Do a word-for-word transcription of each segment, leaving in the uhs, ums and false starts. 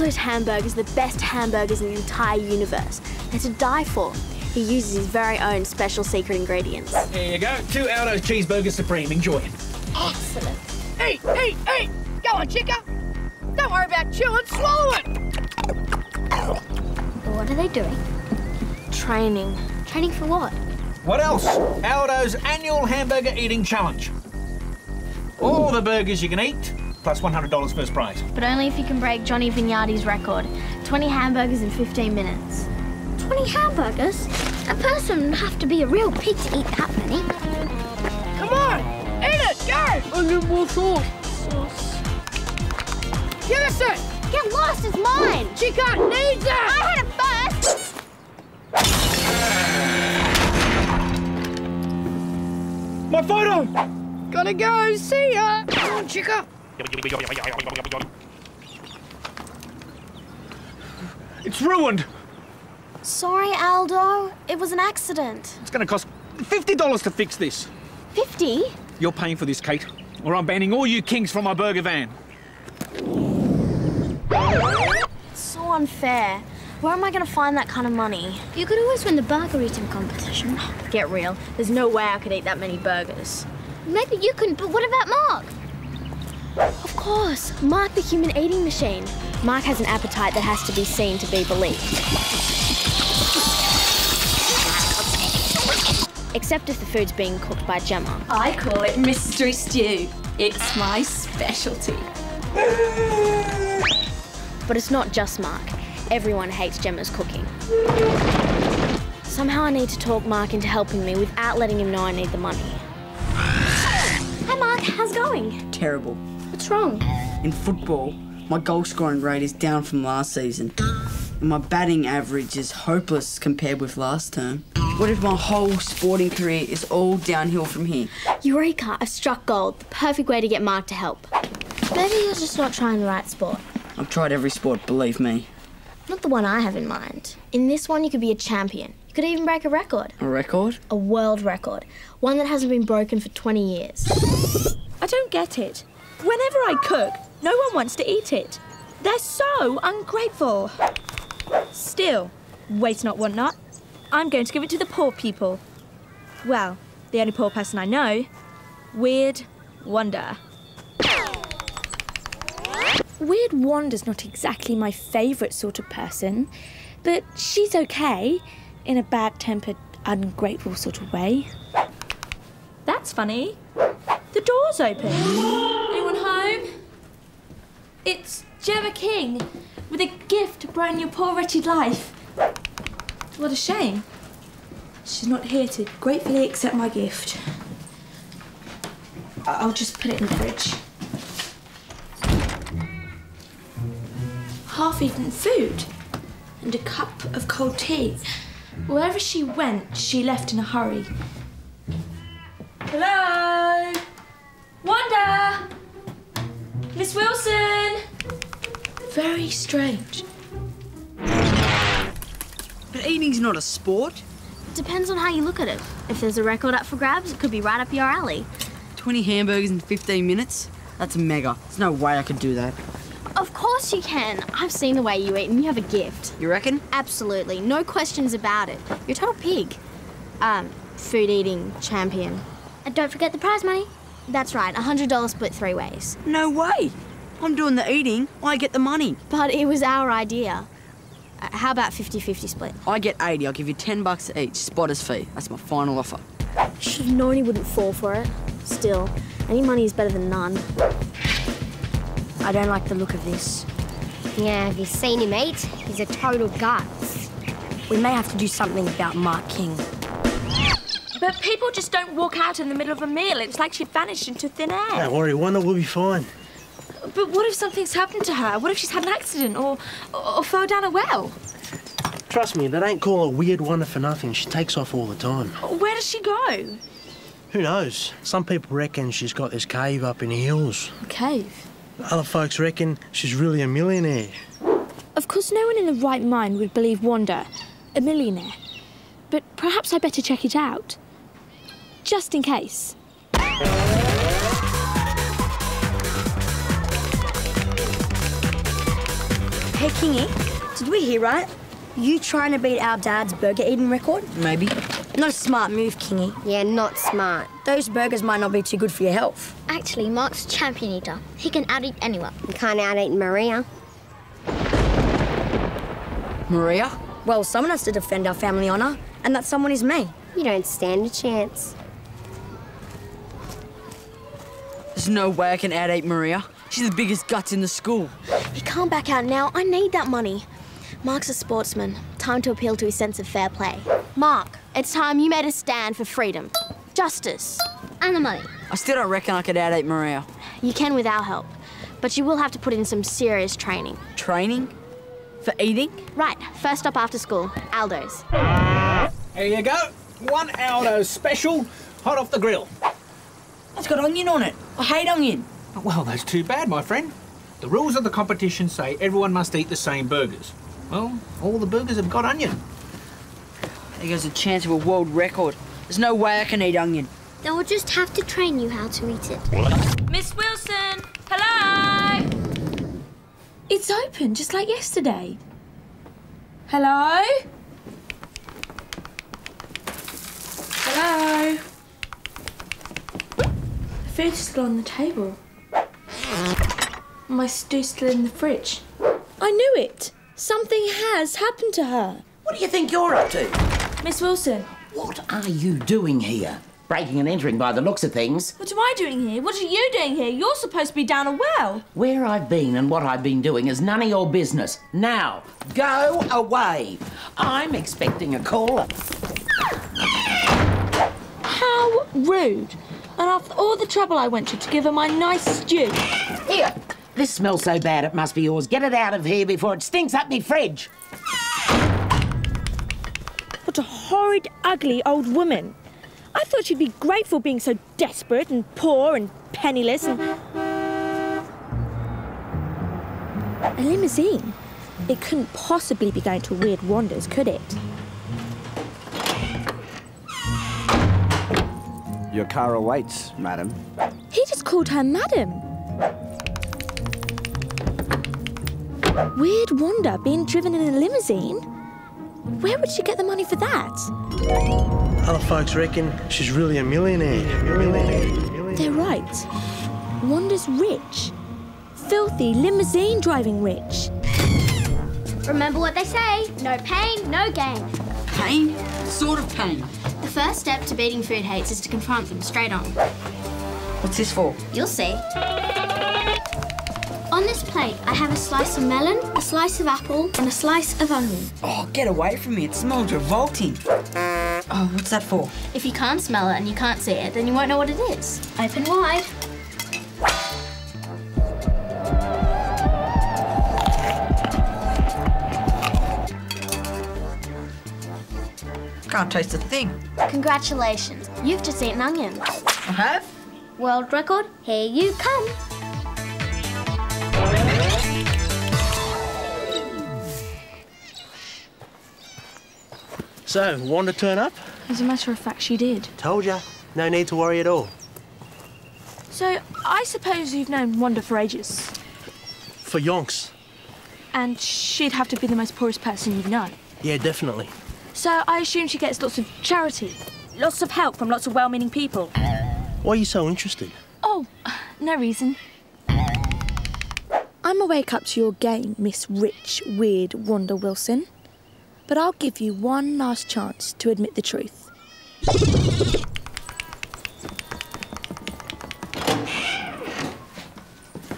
Aldo's hamburgers are the best hamburgers in the entire universe. They're to die for. He uses his very own special secret ingredients. There you go. Two Aldo's Cheeseburger Supreme. Enjoy it. Excellent. Eat, eat, eat. Go on, Chica. Don't worry about chewing. Swallow it. What are they doing? Training. Training for what? What else? Aldo's annual hamburger eating challenge. Ooh. All the burgers you can eat, plus one hundred dollars first prize. But only if you can break Johnny Vignati's record. twenty hamburgers in fifteen minutes. twenty hamburgers? A person would have to be a real pig to eat that many. Come on, eat it, go! I need more sauce. Sauce. Give us it! Get lost, it's mine! Chica needs it! I had it first! My photo! Gotta go, see ya! Come on, Chica! It's ruined! Sorry, Aldo. It was an accident. It's gonna cost fifty dollars to fix this. fifty? You're paying for this, Kate, or I'm banning all you kings from my burger van. So unfair. Where am I gonna find that kind of money? You could always win the burger eating competition. Get real. There's no way I could eat that many burgers. Maybe you couldn't, but what about Mark? Of course, Mark the human eating machine. Mark has an appetite that has to be seen to be believed. Except if the food's being cooked by Gemma. I call it mystery stew. It's my specialty. But it's not just Mark. Everyone hates Gemma's cooking. Somehow I need to talk Mark into helping me without letting him know I need the money. Hi Mark, how's it going? Terrible. What's wrong? In football, my goal scoring rate is down from last season. And my batting average is hopeless compared with last term. What if my whole sporting career is all downhill from here? Eureka, I've struck gold. The perfect way to get Mark to help. Maybe you're just not trying the right sport. I've tried every sport, believe me. Not the one I have in mind. In this one, you could be a champion. You could even break a record. A record? A world record. One that hasn't been broken for twenty years. I don't get it. Whenever I cook, no one wants to eat it. They're so ungrateful. Still, waste not, want not. I'm going to give it to the poor people. Well, the only poor person I know, Weird Wanda. Weird Wanda's not exactly my favourite sort of person, but she's okay, in a bad-tempered, ungrateful sort of way. That's funny. The door's open. Anyone home? It's Gemma King, with a gift to brighten your poor wretched life. What a shame. She's not here to gratefully accept my gift. I'll just put it in the fridge. Half-eaten food and a cup of cold tea. Wherever she went, she left in a hurry. Hello? Wanda? Miss Wilson? Very strange. But eating's not a sport. Depends on how you look at it. If there's a record up for grabs, it could be right up your alley. twenty hamburgers in fifteen minutes? That's mega. There's no way I could do that. Of course you can. I've seen the way you eat and you have a gift. You reckon? Absolutely. No questions about it. You're a total pig. Um, food eating champion. And don't forget the prize money. That's right, one hundred dollars split three ways. No way. I'm doing the eating, I get the money. But it was our idea. Uh, how about fifty fifty split? I get eighty, I'll give you ten bucks each, spotter's fee. That's my final offer. Should have known he wouldn't fall for it. Still, any money is better than none. I don't like the look of this. Yeah, have you seen him eat? He's a total guts. We may have to do something about Mark King. But people just don't walk out in the middle of a meal. It's like she vanished into thin air. Don't worry, Wanda will be fine. But what if something's happened to her? What if she's had an accident or, or, or fell down a well? Trust me, that ain't called a Weird Wanda for nothing. She takes off all the time. Where does she go? Who knows? Some people reckon she's got this cave up in the hills. A cave? Other folks reckon she's really a millionaire. Of course, no one in the right mind would believe Wanda a millionaire. But perhaps I better check it out. Just in case. Hey, Kingy, did we hear right? You trying to beat our dad's burger eating record? Maybe. Not a smart move, Kingy. Yeah, not smart. Those burgers might not be too good for your health. Actually, Mark's champion eater. He can out-eat anyone. You can't out-eat Maria. Maria? Well, someone has to defend our family honour, and that someone is me. You don't stand a chance. There's no way I can out-eat Maria. She's the biggest guts in the school. You can't back out now. I need that money. Mark's a sportsman. Time to appeal to his sense of fair play. Mark, it's time you made a stand for freedom, justice, and the money. I still don't reckon I could out-eat Maria. You can with our help, but you will have to put in some serious training. Training? For eating? Right. First stop after school, Aldo's. There you go. One Aldo special, hot off the grill. That's got onion on it. I hate onion. Well, that's too bad, my friend. The rules of the competition say everyone must eat the same burgers. Well, all the burgers have got onion. There goes a chance of a world record. There's no way I can eat onion. Then we'll just have to train you how to eat it. Miss Wilson, hello? It's open, just like yesterday. Hello? Hello? The food's still on the table. My stew's still in the fridge. I knew it. Something has happened to her. What do you think you're up to? Miss Wilson. What are you doing here? Breaking and entering by the looks of things. What am I doing here? What are you doing here? You're supposed to be down a well. Where I've been and what I've been doing is none of your business. Now, go away. I'm expecting a call. How rude. And after all the trouble I went to to give her my nice stew. Here. This smells so bad it must be yours. Get it out of here before it stinks up me fridge. What a horrid, ugly old woman. I thought she'd be grateful being so desperate and poor and penniless and... A limousine? It couldn't possibly be going to Weird Wanda's, could it? Your car awaits, madam. He just called her madam. Weird Wanda being driven in a limousine? Where would she get the money for that? Other folks reckon she's really a millionaire. millionaire. millionaire. They're right. Wanda's rich. Filthy limousine driving rich. Remember what they say, no pain, no gain. Pain? What sort of pain? The first step to beating food hates is to confront them straight on. What's this for? You'll see. On this plate, I have a slice of melon, a slice of apple, and a slice of onion. Oh, get away from me. It smells revolting. Oh, what's that for? If you can't smell it and you can't see it, then you won't know what it is. Open wide. Can't taste a thing. Congratulations. You've just eaten onion. I have? World record, here you come. So, Wanda turn up? As a matter of fact, she did. Told ya. No need to worry at all. So, I suppose you've known Wanda for ages? For yonks. And she'd have to be the most poorest person you've known? Yeah, definitely. So, I assume she gets lots of charity? Lots of help from lots of well-meaning people? Why are you so interested? Oh, no reason. I'm awake up to your game, Miss Rich, Weird Wanda Wilson. But I'll give you one last chance to admit the truth.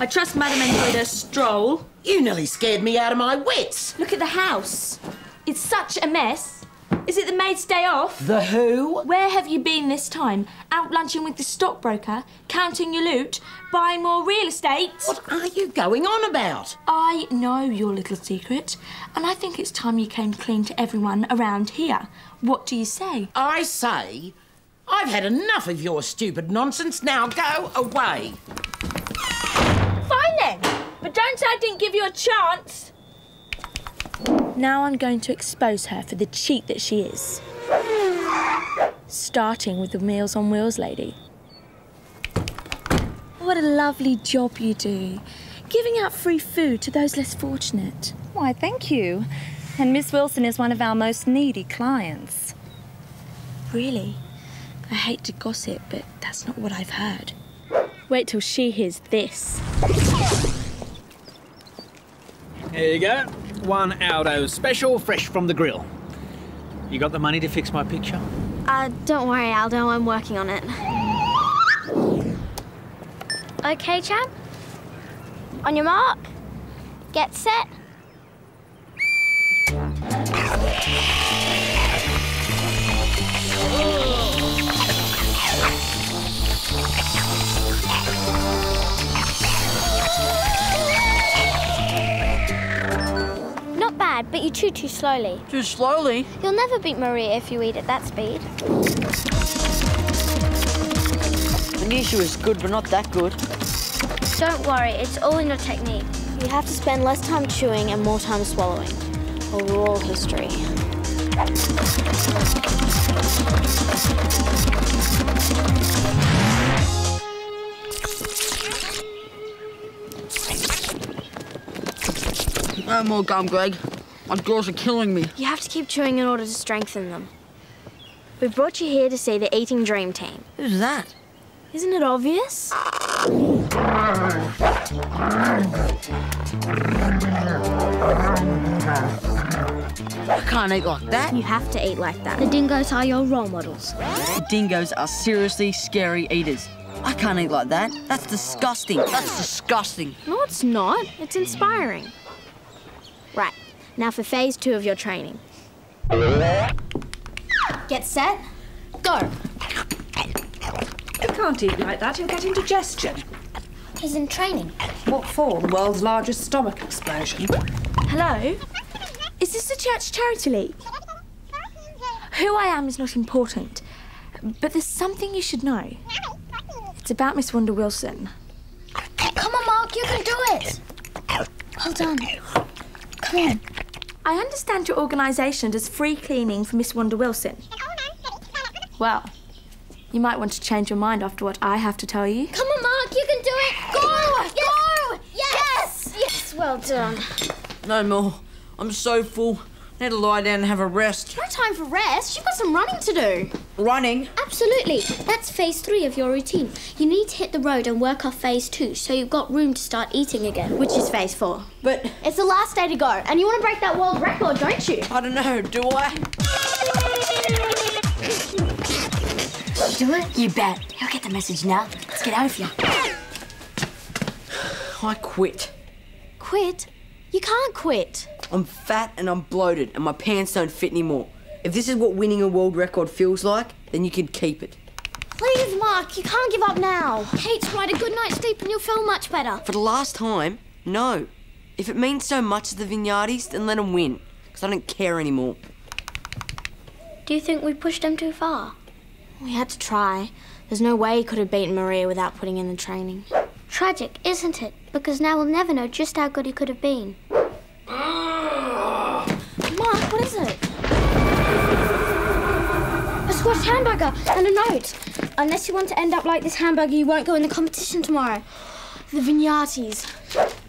I trust Madam enjoyed her stroll. You nearly scared me out of my wits. Look at the house. It's such a mess. Is it the maid's day off? The who? Where have you been this time? Out lunching with the stockbroker, counting your loot, buying more real estate? What are you going on about? I know your little secret, and I think it's time you came clean to everyone around here. What do you say? I say, I've had enough of your stupid nonsense. Now go away. Fine then, but don't say I didn't give you a chance. Now I'm going to expose her for the cheat that she is. Starting with the Meals on Wheels lady. What a lovely job you do, giving out free food to those less fortunate. Why, thank you. And Miss Wilson is one of our most needy clients. Really? I hate to gossip, but that's not what I've heard. Wait till she hears this. Here you go. One Aldo special, fresh from the grill. You got the money to fix my picture? Uh, don't worry, Aldo. I'm working on it. Okay, Chad? On your mark, get set. Not bad, but you chew too slowly. Too slowly? You'll never beat Maria if you eat at that speed. Venetia is good, but not that good. Don't worry, it's all in your technique. You have to spend less time chewing and more time swallowing. Or we're all history. No more gum, Greg. My jaws are killing me. You have to keep chewing in order to strengthen them. We've brought you here to see the Eating Dream Team. Who's that? Isn't it obvious? I can't eat like that. You have to eat like that. The dingoes are your role models. The dingoes are seriously scary eaters. I can't eat like that. That's disgusting. That's disgusting. No, it's not. It's inspiring. Right, now for phase two of your training. Get set, go. You can't eat like that. You'll get indigestion. He's in training. What for? The world's largest stomach explosion. Hello? Is this the church charity league? Who I am is not important, but there's something you should know. It's about Miss Wanda Wilson. Come on, Mark, you can do it. Well done. Come on. I understand your organisation does free cleaning for Miss Wanda Wilson. Well, you might want to change your mind after what I have to tell you. Come on, Mark, you can do it. Go, yes. Go. Yes. yes, yes, well done. No more. I'm so full. I need to lie down and have a rest. No time for rest. You've got some running to do. Running? Absolutely. That's phase three of your routine. You need to hit the road and work off phase two, so you've got room to start eating again. Which is phase four. But... it's the last day to go, and you want to break that world record, don't you? I don't know. Do I? Do it? You bet. He'll get the message now. Let's get out of here. I quit. Quit? You can't quit. I'm fat and I'm bloated and my pants don't fit anymore. If this is what winning a world record feels like, then you can keep it. Please, Mark, you can't give up now. Kate's right, a good night's sleep and you'll feel much better. For the last time, no. If it means so much to the Vignardis, then let them win, because I don't care anymore. Do you think we pushed them too far? We had to try. There's no way he could have beaten Maria without putting in the training. Tragic, isn't it? Because now we'll never know just how good he could have been. Mark, what is it? A squashed hamburger and a note. Unless you want to end up like this hamburger, you won't go in the competition tomorrow. The Vignatis.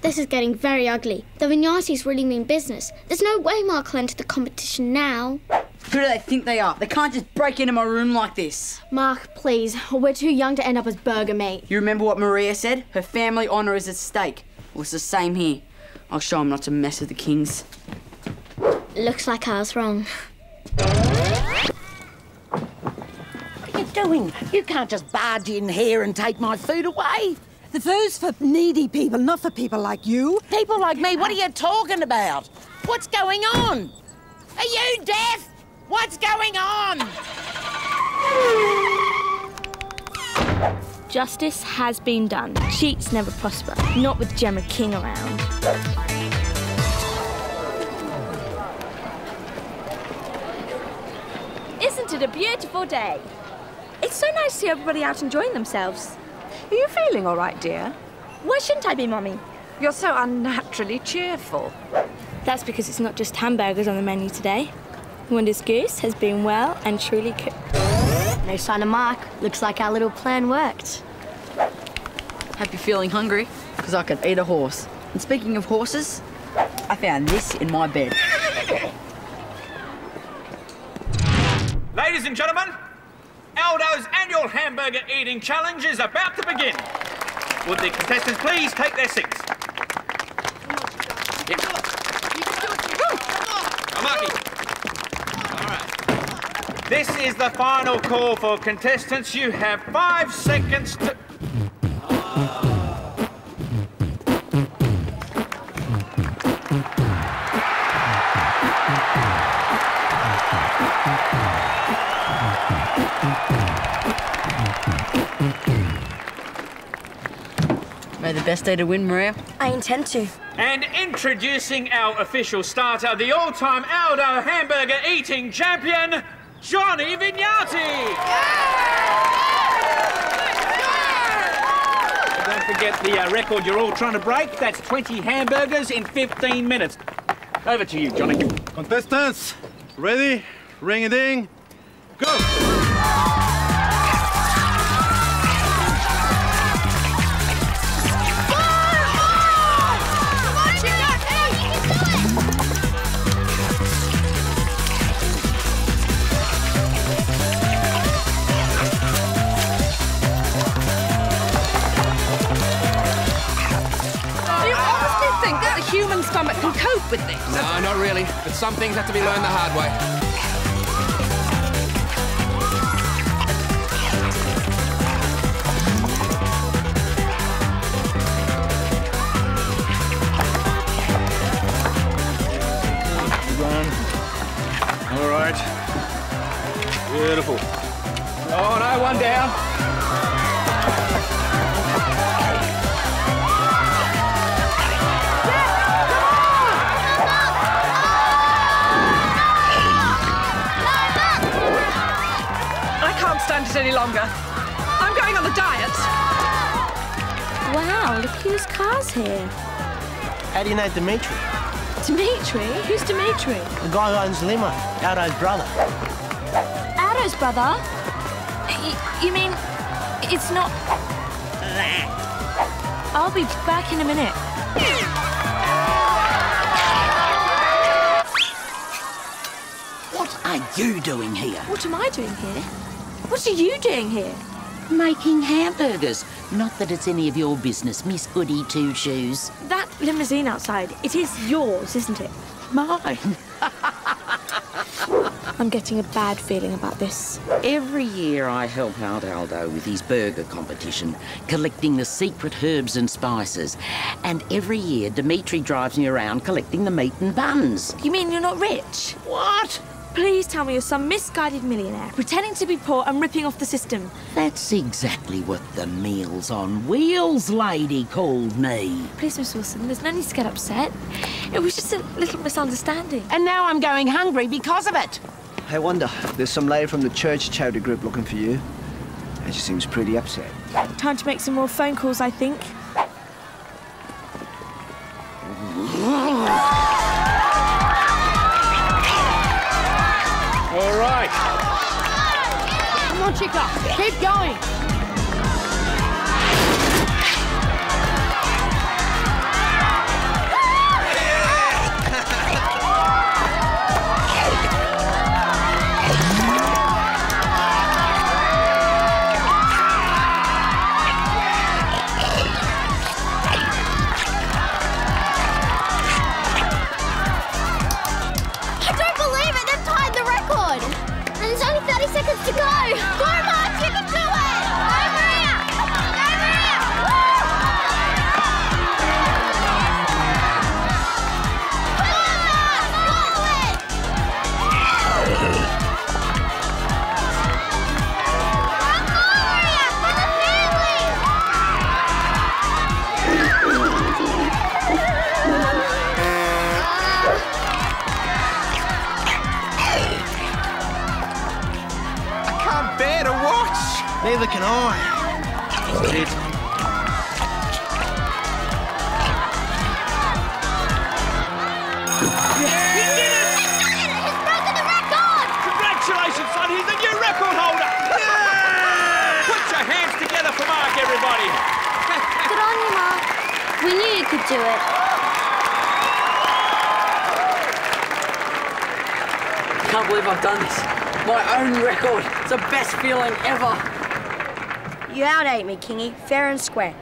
This is getting very ugly. The Vignatis really mean business. There's no way Mark will enter the competition now. Who do they think they are? They can't just break into my room like this. Mark, please. We're too young to end up as burger meat. You remember what Maria said? Her family honour is at stake. Well, it's the same here. I'll show him not to mess with the kings. Looks like I was wrong. What are you doing? You can't just barge in here and take my food away. The food's for needy people, not for people like you. People like me? What are you talking about? What's going on? Are you deaf? What's going on? Justice has been done. Cheats never prosper. Not with Gemma King around. Isn't it a beautiful day? It's so nice to see everybody out enjoying themselves. Are you feeling all right, dear? Why shouldn't I be, Mummy? You're so unnaturally cheerful. That's because it's not just hamburgers on the menu today. Wanda's goose has been well and truly cooked. No sign of Mark. Looks like our little plan worked. Hope you're feeling hungry, because I could eat a horse. And speaking of horses, I found this in my bed. Ladies and gentlemen, Aldo's annual hamburger eating challenge is about to begin. Would the contestants please take their seats? Yep. I'm lucky. All right. This is the final call for contestants. You have five seconds to... The best day to win, Maria. I intend to. And introducing our official starter, the all-time Aldo hamburger eating champion, Johnny Vignati. Yeah. Don't forget the uh, record you're all trying to break. That's twenty hamburgers in fifteen minutes. Over to you, Johnny. Contestants, ready? Ring-a-ding. Go. Can cope with this. No, not really. But some things have to be learned the hard way. Run. All right. Beautiful. Oh no, one down. Any longer. I'm going on the diet. Wow, look whose car's here. How do you know Dimitri? Dimitri? Who's Dimitri? The guy who owns Lima, Aldo's brother. Aldo's brother? Y you mean it's not... I'll be back in a minute. What are you doing here? What am I doing here? What are you doing here? Making hamburgers. Not that it's any of your business, Miss Goody Two Shoes. That limousine outside, it is yours, isn't it? Mine. I'm getting a bad feeling about this. Every year I help out Aldo with his burger competition, collecting the secret herbs and spices. And every year Dimitri drives me around collecting the meat and buns. You mean you're not rich? What? Please tell me you're some misguided millionaire, pretending to be poor and ripping off the system. That's exactly what the Meals on Wheels lady called me. Please, Miss Wilson, there's no need to get upset. It was just a little misunderstanding. And now I'm going hungry because of it. Hey, Wanda, there's some lady from the church charity group looking for you. And she seems pretty upset. Time to make some more phone calls, I think. All right. Come on, Chica. Keep going. To go! Go, Mark! You can do it! Go, Maria! Go, Maria! Woo! Go, Maria! For the family! Neither can I. That's it. Yeah. He did it! He did it! He's broken the record! Congratulations, son! He's the new record holder! Yeah. Put your hands together for Mark, everybody! Good on you, Mark. We knew you could do it. can't believe I've done this. My own record. It's the best feeling ever. You out-ate me, Kingy, fair and square.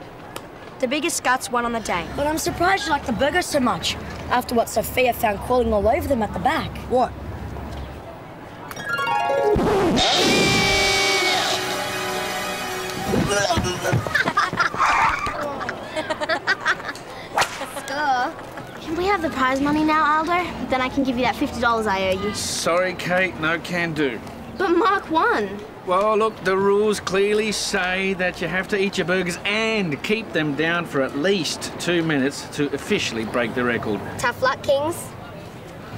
The biggest guts won on the day. But I'm surprised you like the burger so much, after what Sophia found crawling all over them at the back. What? Can we have the prize money now, Aldo? Then I can give you that fifty dollars I owe you. Sorry, Kate, no can do. But Mark won. Well, look, the rules clearly say that you have to eat your burgers and keep them down for at least two minutes to officially break the record. Tough luck, Kings.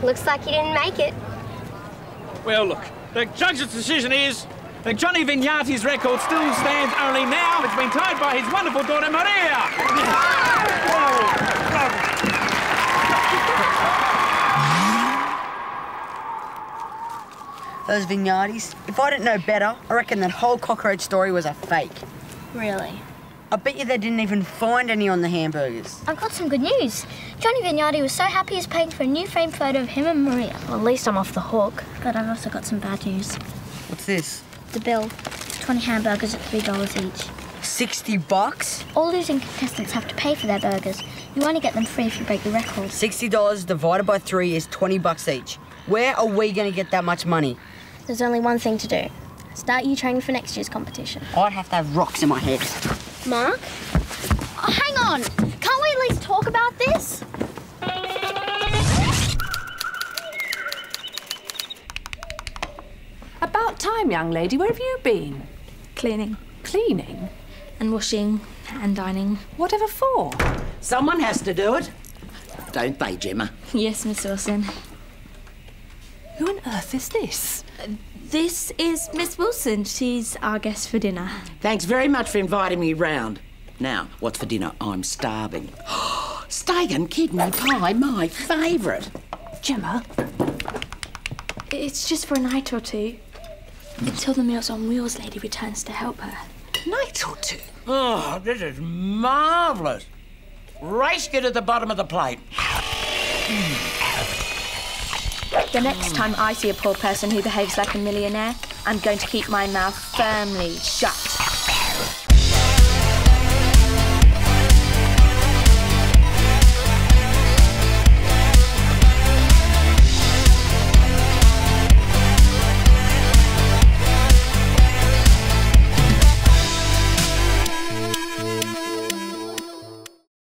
Looks like you didn't make it. Well, look, the judge's decision is that Johnny Vignati's record still stands, only now it's been tied by his wonderful daughter, Maria. Those Vignardis, if I didn't know better, I reckon that whole cockroach story was a fake. Really? I bet you they didn't even find any on the hamburgers. I've got some good news. Johnny Vignati was so happy he's paying for a new framed photo of him and Maria. Well, at least I'm off the hook. But I've also got some bad news. What's this? The bill. twenty hamburgers at three dollars each. sixty bucks? All losing contestants have to pay for their burgers. You only get them free if you break the record. sixty dollars divided by three is twenty bucks each. Where are we going to get that much money? There's only one thing to do. Start you training for next year's competition. I'd have to have rocks in my head. Mark? Oh, hang on. Can't we at least talk about this? About time, young lady. Where have you been? Cleaning. Cleaning? And washing and ironing. Whatever for? Someone has to do it. Don't they, Gemma? Yes, Miss Wilson. Who on earth is this? Uh, this is Miss Wilson. She's our guest for dinner. Thanks very much for inviting me round. Now, what's for dinner? I'm starving. Steak and kidney pie, my favourite. Gemma? It's just for a night or two. Until the Meals on Wheels lady returns to help her. Night or two? Oh, this is marvellous. Race get at the bottom of the plate. The next time I see a poor person who behaves like a millionaire, I'm going to keep my mouth firmly shut.